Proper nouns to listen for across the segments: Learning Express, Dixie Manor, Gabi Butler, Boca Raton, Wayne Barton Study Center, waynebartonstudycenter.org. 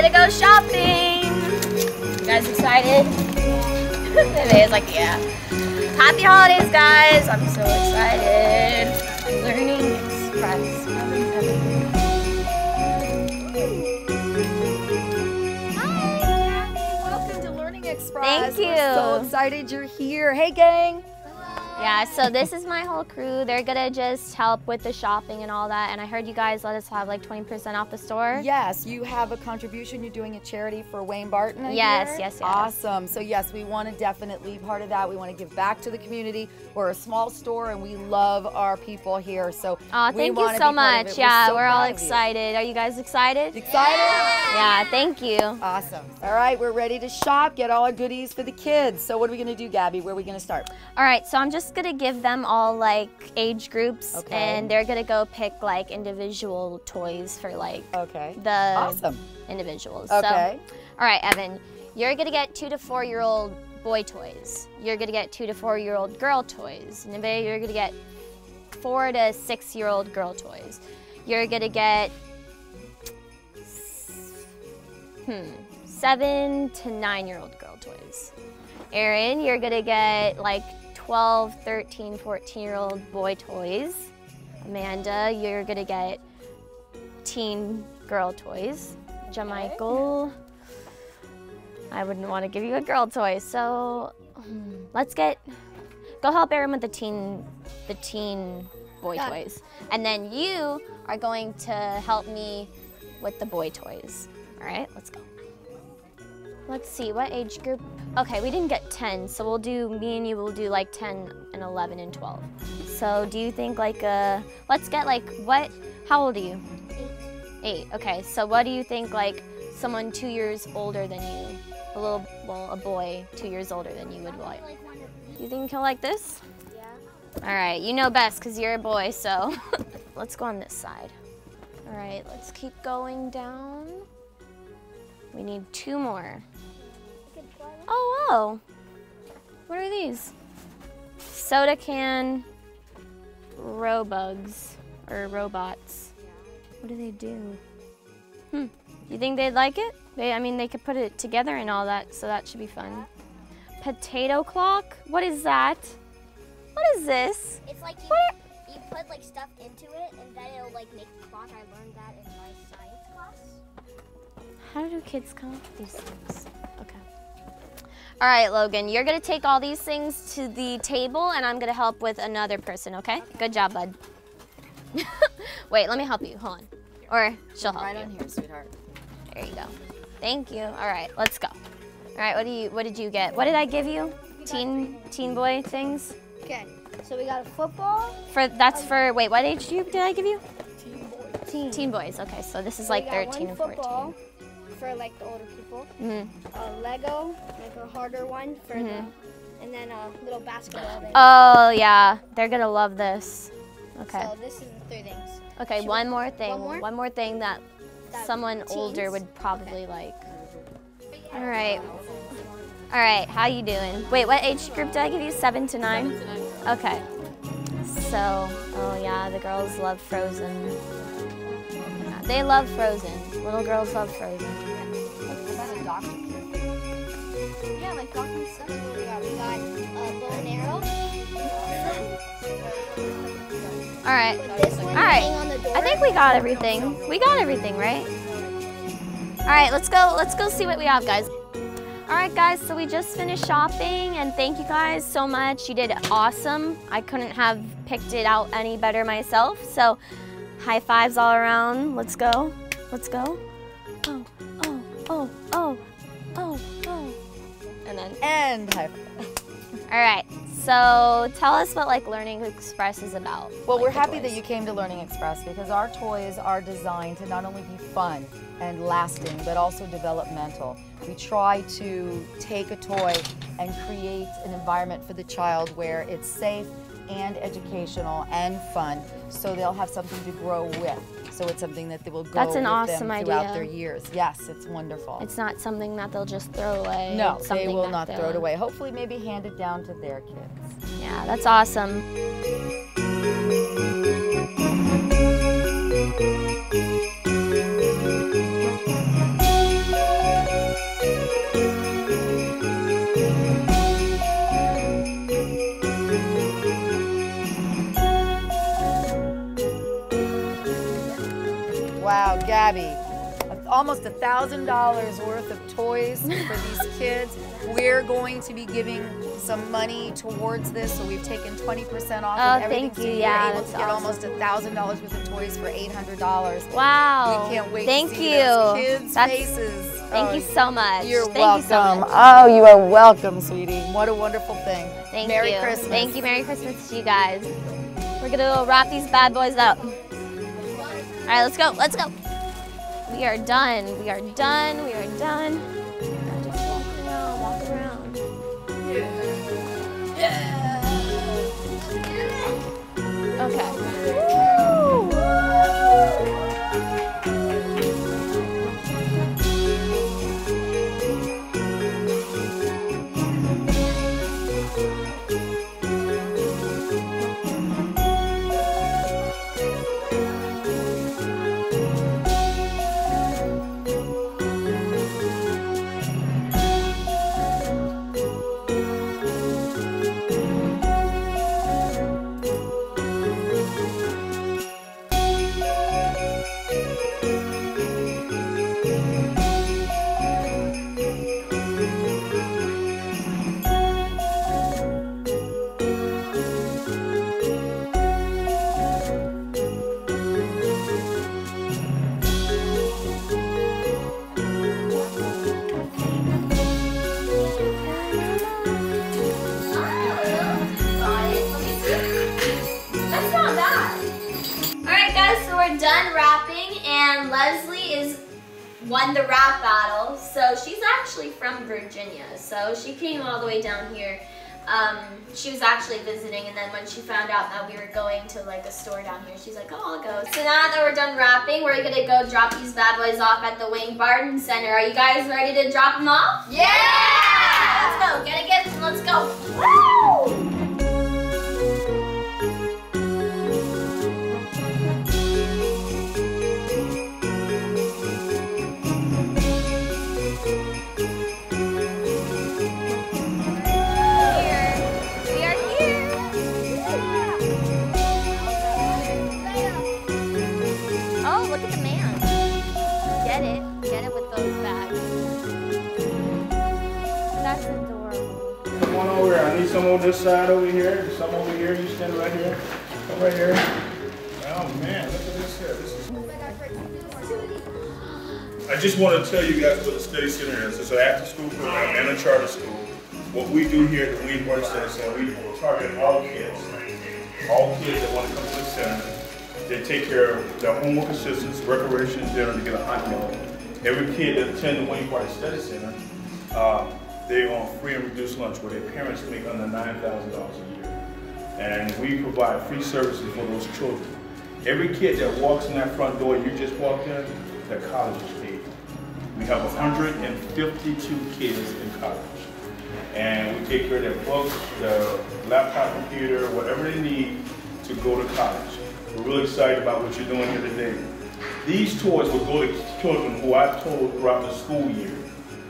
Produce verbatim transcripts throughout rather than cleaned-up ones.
gonna go shopping. You guys excited? It's like, yeah. Happy holidays, guys. I'm so excited. Learning Express. Hi. Welcome to Learning Express. Thank you. We're so excited you're here. Hey, gang. Yeah, so this is my whole crew. They're gonna just help with the shopping and all that. And I heard you guys let us have like twenty percent off the store. Yes, you have a contribution. You're doing a charity for Wayne Barton. Yes, yes, yes. Awesome. So yes, we want to definitely part of that. We want to give back to the community. We're a small store and we love our people here. So oh, thank you so much. Yeah, we're all excited. Are you guys excited? Excited? Yeah, thank you. Awesome. All right, we're ready to shop, get all our goodies for the kids. So what are we gonna do, Gabby? Where are we gonna start? All right, so I'm just gonna give them all like age groups, okay, and they're gonna go pick like individual toys for like okay the awesome individuals. Okay. So, all right, Evan, you're gonna get two to four year old boy toys. You're gonna get two to four year old girl toys. Nivea, you're gonna get four to six year old girl toys. You're gonna get hmm seven to nine year old girl toys. Aaron, you're gonna get like twelve, thirteen, fourteen year old boy toys. Amanda, you're gonna get teen girl toys. Jamichael, I wouldn't want to give you a girl toy, so um, let's get, go help Aaron with the teen, the teen boy yeah. toys. And then you are going to help me with the boy toys. All right, let's go. Let's see, what age group? Okay, we didn't get ten, so we'll do, me and you will do like ten and eleven and twelve. So do you think like a, let's get like, what, how old are you? Eight. Eight, okay, so what do you think like someone two years older than you, a little, well, a boy two years older than you would like? You think he'll like this? Yeah. All right, you know best, because you're a boy, so. Let's go on this side. All right, let's keep going down. We need two more. Oh, whoa. What are these? Soda can robugs or robots. What do they do? Hmm. You think they'd like it? They, I mean, they could put it together and all that, so that should be fun. Potato clock? What is that? What is this? It's like you, you put like stuff into it and then it'll like make a clock. I learned that in my science class. How do kids come up with these things? Okay. All right, Logan, you're gonna take all these things to the table and I'm gonna help with another person, okay? okay. Good job, bud. Wait, let me help you, hold on. Or she'll help right you. Right on here, sweetheart. There you go. Thank you, all right, let's go. All right, what do you? What did you get? What did I give you? Teen, teen boy things? Okay, so we got a football. For That's for, wait, what age did I give you? Teen boys. Teen, teen boys, okay, so this is so like thirteen and fourteen. For like the older people, mm-hmm. uh, Lego, like a harder one for mm-hmm. them, and then a little basketball. Thing. Oh yeah, they're gonna love this. Okay. So this is the three things. Okay, Should one we, more thing. One more? one more thing that, that someone teens? older would probably okay. like. All right, all right. How you doing? Wait, what age group did I give you? Seven to nine. Seven to nine. Okay. So, oh yeah, the girls love Frozen. They love Frozen. Little girls love Frozen. Is a doctor? Yeah, like doctor stuff. We got a bow and arrow. All right. All right. I think we got everything. We got everything, right? All right. Let's go. Let's go see what we have, guys. All right, guys. So we just finished shopping, and thank you guys so much. You did awesome. I couldn't have picked it out any better myself. So. High fives all around. Let's go. Let's go. Oh, oh, oh, oh, oh, oh. And then. And high five. All right. So tell us what like Learning Express is about. Well, like we're happy toys. that you came to Learning Express because our toys are designed to not only be fun and lasting, but also developmental. We try to take a toy and create an environment for the child where it's safe and educational and fun, so they'll have something to grow with. So it's something that they will go That's an with awesome them throughout idea. their years. Yes, it's wonderful. It's not something that they'll just throw away. No, it's they will not throw it away. Hopefully maybe hand it down to their kids. Yeah, that's awesome. almost one thousand dollars worth of toys for these kids. We're going to be giving some money towards this, so we've taken twenty percent off oh, of everything. Thank you. So you're yeah, able to get awesome. almost one thousand dollars worth of toys for eight hundred dollars. Wow. We can't wait thank to see you. those kids' That's, faces. Thank oh, you so much. You're thank welcome. You so much. Oh, you are welcome, sweetie. What a wonderful thing. Thank Merry you. Merry Christmas. Thank you. Merry Christmas to you guys. We're going to wrap these bad boys up. All right, let's go, let's go. We are done, we are done, we are done. Now just walk around, walk around. Yeah. Okay. Won the rap battle, so she's actually from Virginia, so she came all the way down here. Um, she was actually visiting, and then when she found out that we were going to like a store down here, she's like, oh, I'll go. So now that we're done wrapping, we're gonna go drop these bad boys off at the Wayne Barton Center. Are you guys ready to drop them off? Yeah! yeah! Let's go, gonna get them, let's go. Woo! Some on this side over here, some over here, you stand right here, come right here. Oh man, look at this here. This is... I just want to tell you guys what the study center is. It's an after-school program and a charter school. What we do here at the Wayne Barton Study Center, we target all kids. All kids that want to come to the center, they take care of their homework assistance, recreation, dinner to get a hot meal. Every kid that attends the Wayne Barton Study Center, uh, they're on free and reduced lunch where their parents make under nine thousand dollars a year. And we provide free services for those children. Every kid that walks in that front door you just walked in, their college is paid. We have one hundred fifty-two kids in college. And we take care of their books, their laptop computer, whatever they need to go to college. We're really excited about what you're doing here today. These toys will go to children who I've told throughout the school year,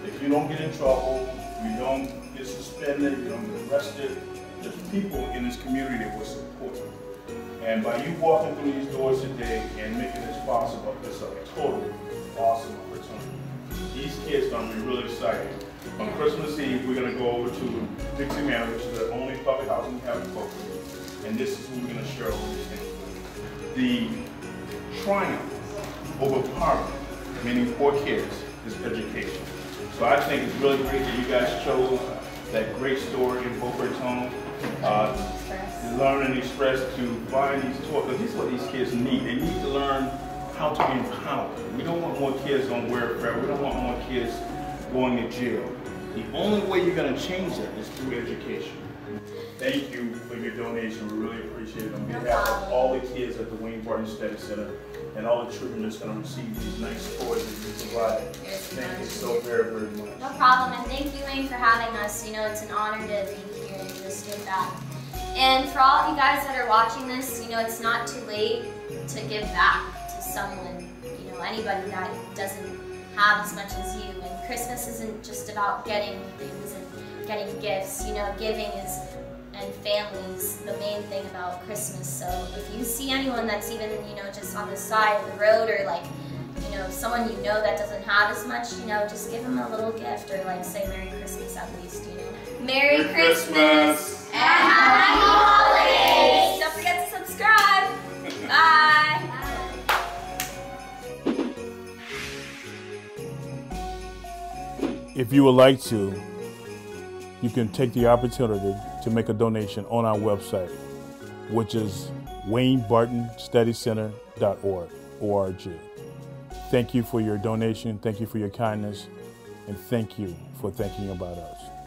if you don't get in trouble, you don't get suspended, you don't get arrested. There's people in this community that will support you. And by you walking through these doors today and making this possible, it's a total awesome opportunity. These kids are going to be really excited. On Christmas Eve, we're going to go over to Dixie Manor, which is the only public housing we have in Boca Raton. And this is who we're going to share all these things with. The triumph over poverty, meaning poor kids, is education. So I think it's really great that you guys chose that great store in Boca Raton, uh, Learning Express, to find these toys, because these are what these kids need. They need to learn how to be empowered. We don't want more kids on welfare. We don't want more kids going to jail. The only way you're going to change that is through education. Thank you for your donation. We really appreciate it. On behalf of all the kids at the Wayne Barton Study Center, and all the children that's going to receive these nice toys that you provide. Thank you so very, very much. No problem, and thank you, Wayne, for having us. You know, it's an honor to be here and just give back. And for all of you guys that are watching this, you know, it's not too late to give back to someone, you know, anybody that doesn't have as much as you. And Christmas isn't just about getting things and getting gifts. You know, giving is and families, the main thing about Christmas. So if you see anyone that's even, you know, just on the side of the road or like, you know, someone you know that doesn't have as much, you know, just give them a little gift or like say Merry Christmas at least, you know. Merry Christmas and Happy Holidays! Don't forget to subscribe! Bye! If you would like to, you can take the opportunity to make a donation on our website, which is wayne barton study center dot org. Thank you for your donation, thank you for your kindness, and thank you for thinking about us.